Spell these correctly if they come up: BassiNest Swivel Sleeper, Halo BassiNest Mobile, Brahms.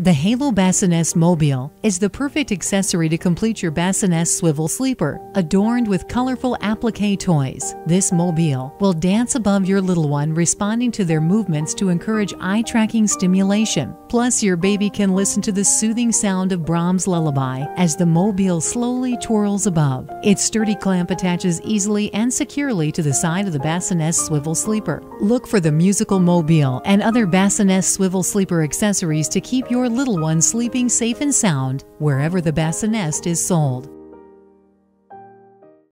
The Halo BassiNest Mobile is the perfect accessory to complete your BassiNest Swivel Sleeper. Adorned with colorful applique toys, this mobile will dance above your little one, responding to their movements to encourage eye-tracking stimulation. Plus, your baby can listen to the soothing sound of Brahms' lullaby as the mobile slowly twirls above. Its sturdy clamp attaches easily and securely to the side of the BassiNest Swivel Sleeper. Look for the musical mobile and other BassiNest Swivel Sleeper accessories to keep your little one sleeping safe and sound wherever the BassiNest is sold.